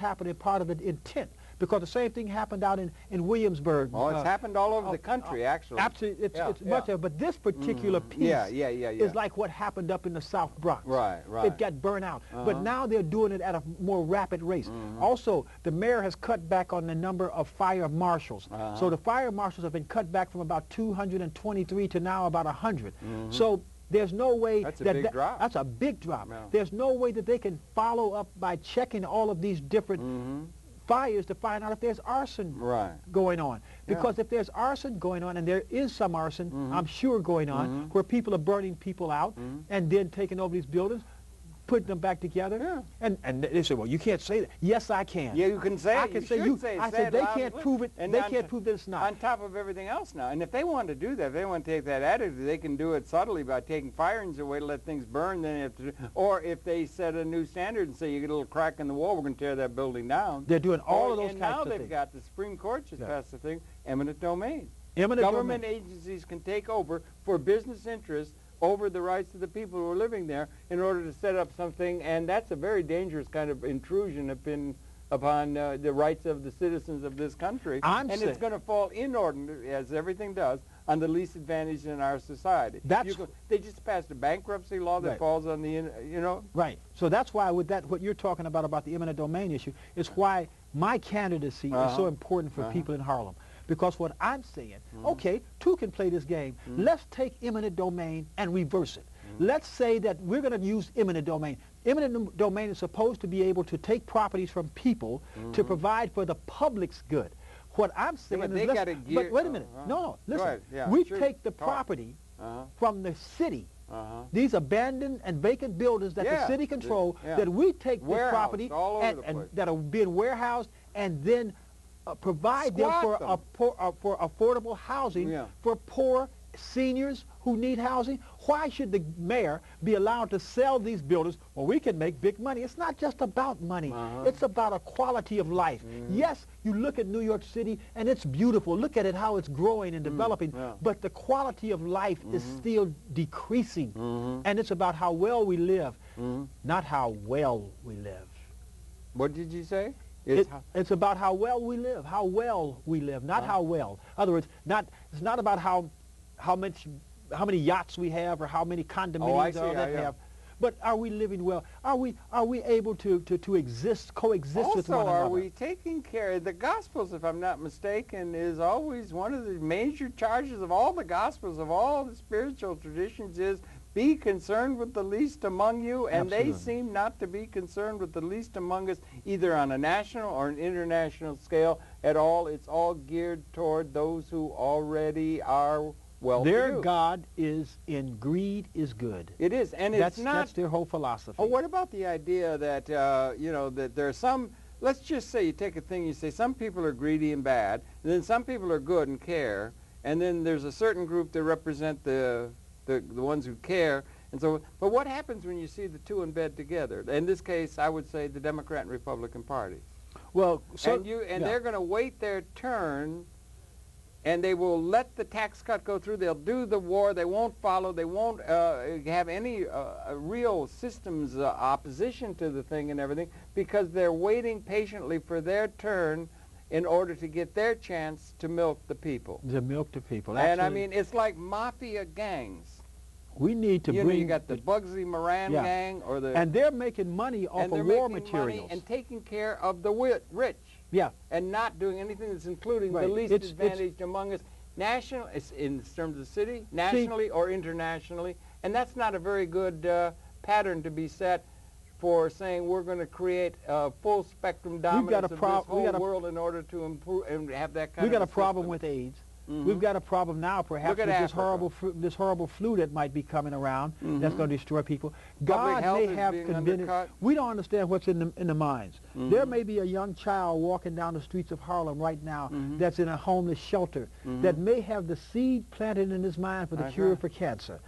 happening, part of an intent. Because the same thing happened out in Williamsburg. Oh, it's happened all over the country, actually. Absolutely, it's much of it. But this particular piece is like what happened up in the South Bronx. Right, right. It got burnt out. But now they're doing it at a more rapid race. Also, the mayor has cut back on the number of fire marshals. So the fire marshals have been cut back from about 223 to now about 100. So there's no way that's a big drop. No. There's no way that they can follow up by checking all of these different fires to find out if there's arson going on. Because if there's arson going on, and there is some arson, I'm sure, going on, where people are burning people out and then taking over these buildings, putting them back together. And they say, well, you can't say that. Yes, I can. Yeah, you can say it. I can say I said they can't prove it. They can't prove that it's not. On top of everything else now. And if they want to do that, if they want to take that attitude, they can do it subtly by taking firings away to let things burn. Then if, or if they set a new standard and say, you get a little crack in the wall, we're going to tear that building down. They're doing all of those kinds of things. And now they've got the Supreme Court just passed the thing, eminent domain. Eminent domain. Government agencies can take over for business interests over the rights of the people who are living there in order to set up something, and that's a very dangerous kind of intrusion upon the rights of the citizens of this country. And it's going to fall inordinate, as everything does, on the least advantaged in our society. They just passed a bankruptcy law that falls on the, you know. So that's why with that, what you're talking about the eminent domain issue, is why my candidacy is so important for people in Harlem. Because what I'm saying, okay, two can play this game. Let's take eminent domain and reverse it. Let's say that we're going to use eminent domain. Eminent domain is supposed to be able to take properties from people to provide for the public's good. What I'm saying is, but wait a minute. No, listen. Take the property from the city. These abandoned and vacant buildings that the city control, that we take this property and that are being warehoused and then provide them for affordable housing for poor seniors who need housing. Why should the mayor be allowed to sell these buildings? Well, we can make big money. It's not just about money. It's about a quality of life. Yes, you look at New York City, and it's beautiful. Look at it, how it's growing and developing. But the quality of life is still decreasing. And it's about how well we live, not how well we live. What did you say? It's about how well we live, not how well. In other words, it's not about how many yachts we have or how many condominiums we have. But are we living well? Are we able to exist, coexist with one another? Also, are we taking care of the Gospels, if I'm not mistaken, is always one of the major charges of all the Gospels, of all the spiritual traditions, is be concerned with the least among you, and they seem not to be concerned with the least among us, either on a national or an international scale at all. It's all geared toward those who already are well-to-do. Their God is in greed is good. It is, and it's not... That's their whole philosophy. Oh, what about the idea that, you know, that there are some... Let's just say you take a thing, you say some people are greedy and bad, and then some people are good and care, and then there's a certain group that represent the ones who care, and so. But what happens when you see the two in bed together? In this case, I would say the Democrat and Republican parties. Well, so they're going to wait their turn, and they will let the tax cut go through. They'll do the war. They won't follow. They won't have any real systems opposition to the thing and everything, because they're waiting patiently for their turn in order to get their chance to milk the people. To milk the people. Absolutely. And I mean, it's like mafia gangs. We need to you got the Bugsy Moran gang, or the they're making money off of war materials and taking care of the rich. Yeah, and not doing anything that's including the least advantaged among us, in terms of city, nationally or internationally. And that's not a very good pattern to be set for saying we're going to create a full spectrum dominance of this whole world in order to improve and have that kind of. We've got a problem with AIDS. We've got a problem now, perhaps, with this horrible flu that might be coming around that's going to destroy people. God may have convened. We don't understand what's in the minds. There may be a young child walking down the streets of Harlem right now that's in a homeless shelter that may have the seed planted in his mind for the cure for cancer.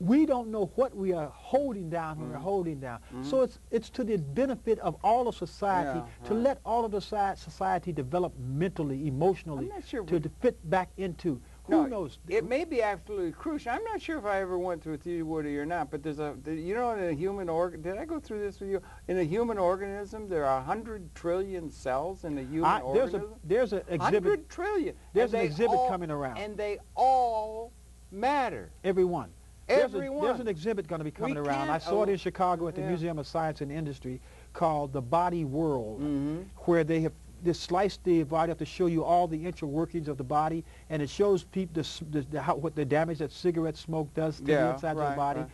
We don't know what we are holding down when we're holding down. So it's to the benefit of all of society to let all of the society develop mentally, emotionally, to fit back into Who knows? It may be absolutely crucial. I'm not sure if I ever went through you, Woody, or not, but there's a, you know, in a human organ, did I go through this with you? In a human organism, there are 100 trillion cells in a human organism. There's an exhibit. 100 trillion. There's an exhibit coming around. And they all matter. Everyone. Everyone. There's an exhibit going to be coming around. I saw it in Chicago at the Museum of Science and Industry called The Body World, where they have sliced the body up to show you all the intricate workings of the body, and it shows people what the damage that cigarette smoke does to the inside of the body.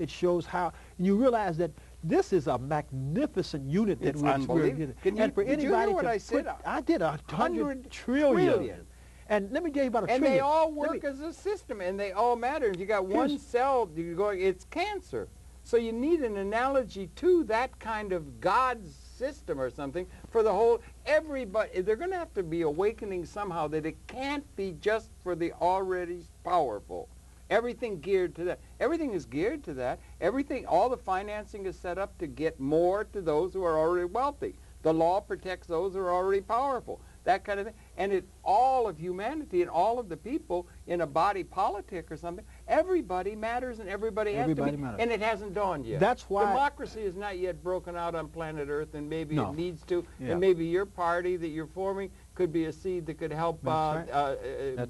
It shows how you realize that this is a magnificent unit that we're experiencing. And for anybody, you know what I said? I did 100 trillion. And let me tell you about a trillion. And they all work as a system, and they all matter. If you got one cell, you go, it's cancer. So you need an analogy to that kind of God's system or something for the whole, everybody. They're going to have to be awakening somehow that it can't be just for the already powerful. Everything geared to that. Everything is geared to that. Everything, all the financing is set up to get more to those who are already wealthy. The law protects those who are already powerful. That kind of thing. And it, all of humanity and all of the people in a body politic or something, everybody matters and everybody has to be, and it hasn't dawned yet. That's why democracy is not yet broken out on planet Earth, and maybe it needs to, and maybe your party that you're forming could be a seed that could help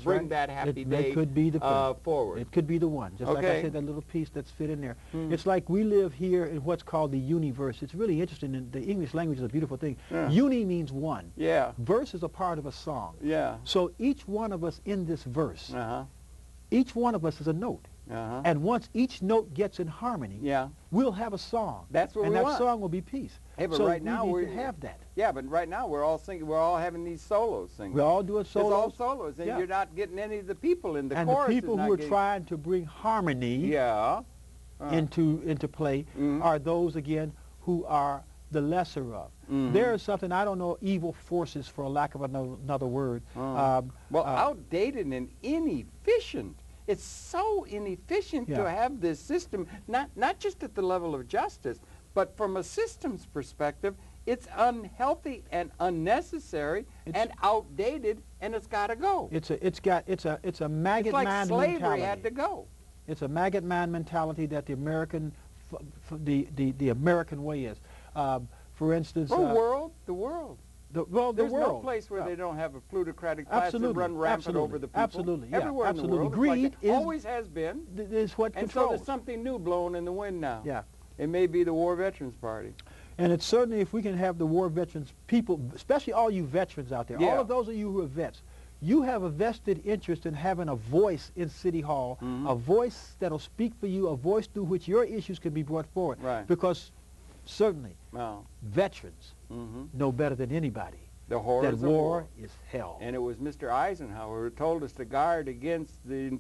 bring that happy day could be the forward. It could be the one, just like I said, that little piece that's fit in there. It's like we live here in what's called the universe. It's really interesting, and the English language is a beautiful thing. Uni means one. Verse is a part of a song. So each one of us in this verse, each one of us is a note. And once each note gets in harmony, we'll have a song. That's what we want. And that song will be peace. Hey, but so right now we have that. Yeah, but right now we're all singing. We're all having these solos singing. We're all doing solos. It's all solos, and you're not getting any of the people in the chorus. And the people who are trying to bring harmony into play are those again who are the lesser of. There is something, I don't know, evil forces, for a lack of another word. Outdated and inefficient. It's so inefficient to have this system, not just at the level of justice, but from a systems perspective, it's unhealthy and unnecessary and outdated, and it's got to go. It's a maggot man mentality. It's like slavery had to go. It's a maggot man mentality that the American American way is. For instance, the world. There's no place where they don't have a plutocratic class that run rampant over the people. Everywhere in the world. Greed like always has been. Is what and controls. So there's something new blowing in the wind now. Yeah. It may be the War Veterans Party. And it's certainly, if we can have the war veterans people, especially all you veterans out there, all of those of you who are vets, you have a vested interest in having a voice in City Hall, a voice that'll speak for you, a voice through which your issues can be brought forward. Right. Because certainly, veterans know better than anybody that war is hell. And it was Mr. Eisenhower who told us to guard against the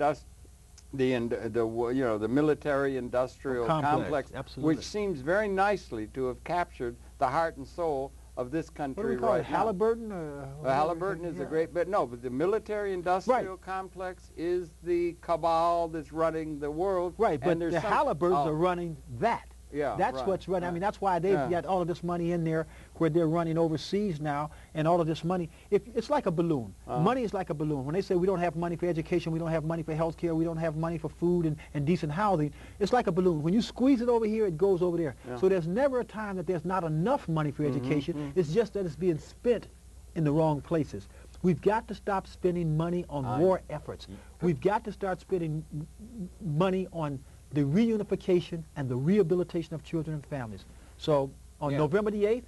military-industrial complex, which seems very nicely to have captured the heart and soul of this country right now. Halliburton? Halliburton is a great, but the military-industrial complex is the cabal that's running the world. Right, but the Halliburtons are running that. Yeah, that's what's running. I mean, that's why they've got all of this money in there, where they're running overseas now, and all of this money. It's like a balloon. Money is like a balloon. When they say we don't have money for education, we don't have money for health care, we don't have money for food and decent housing, it's like a balloon. When you squeeze it over here, it goes over there. So there's never a time that there's not enough money for education. It's just that it's being spent in the wrong places. We've got to stop spending money on war efforts. We've got to start spending money on the reunification and the rehabilitation of children and families. So on November the 8th,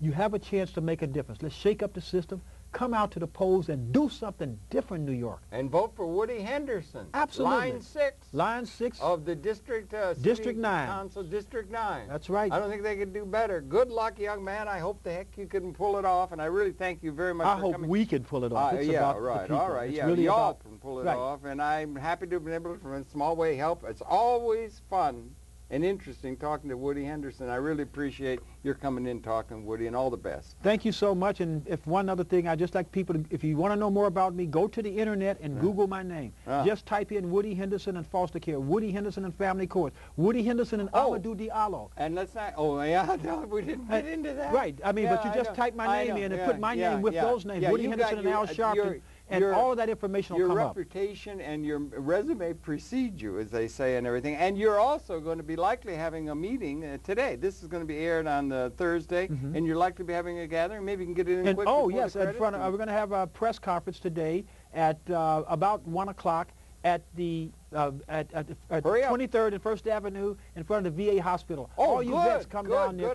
you have a chance to make a difference. Let's shake up the system, come out to the polls, and do something different, New York. And vote for Woody Henderson. Absolutely. Line 6. Line 6. Of the District District 9. Council, District 9. That's right. I don't think they could do better. Good luck, young man. I hope the heck you can pull it off, and I really thank you very much for coming. I hope we can pull it off. It's about the people. All right. It's really y'all can pull it off, and I'm happy to have been able to, from a small way, help. It's always fun and interesting talking to Woody Henderson. I really appreciate your coming in talking, Woody, and all the best. Thank you so much. And if one other thing, I'd just like people to, if you want to know more about me, go to the internet and Google my name. Just type in Woody Henderson and foster care, Woody Henderson and family court, Woody Henderson and Amadou Diallo. And let's not, we didn't get into that. Right, I mean, but you just type my name in and put my name with those names, Woody Henderson and Al Sharpton. and all of that information will come up. Your reputation and your resume precede you, as they say, and everything. And you're also going to be likely having a meeting today. This is going to be aired on the Thursday, and you're likely to be having a gathering. Maybe you can get it in quick. Oh, yes, in front of, we're going to have a press conference today at about 1 o'clock at the 23rd and 1st Avenue in front of the VA hospital. Oh, all you vets come down there.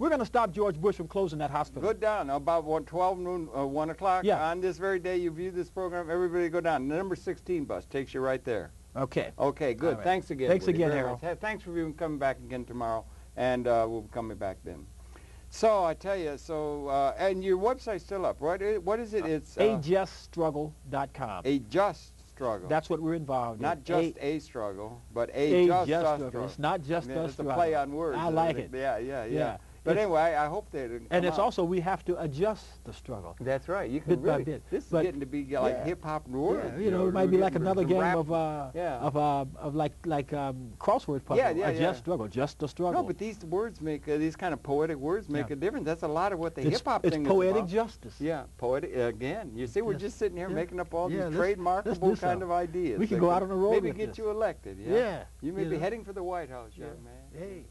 We're going to stop George Bush from closing that hospital. Go down about 12 noon, 1 o'clock. Yeah. On this very day you view this program, everybody go down. The number 16 bus takes you right there. Okay. Okay, good. Right. Thanks again. Thanks again, Harold. Thanks for even coming back again tomorrow, and we'll be coming back then. So I tell you, so, and your website's still up, right? What is it? It's ajuststruggle.com. Struggle. That's what we're involved in. Not just a struggle, but a just struggle. It's not just a struggle. It's a play on words. I like it. Yeah. But anyway, I hope that it And it's out. Also, we have to adjust the struggle. That's right. You can bit by bit. This is getting to be like hip-hop and words. Yeah, you know, it might be like another game of crossword puzzle. Adjust struggle, just the struggle. No, but these words make, these kind of poetic words make a difference. That's a lot of what the hip-hop thing is about. It's poetic justice. Yeah, poetic, again. You see, we're just sitting here making up all these trademarkable kind of ideas. We can go out on the road with this. Maybe get you elected. You may be heading for the White House, young man. Hey.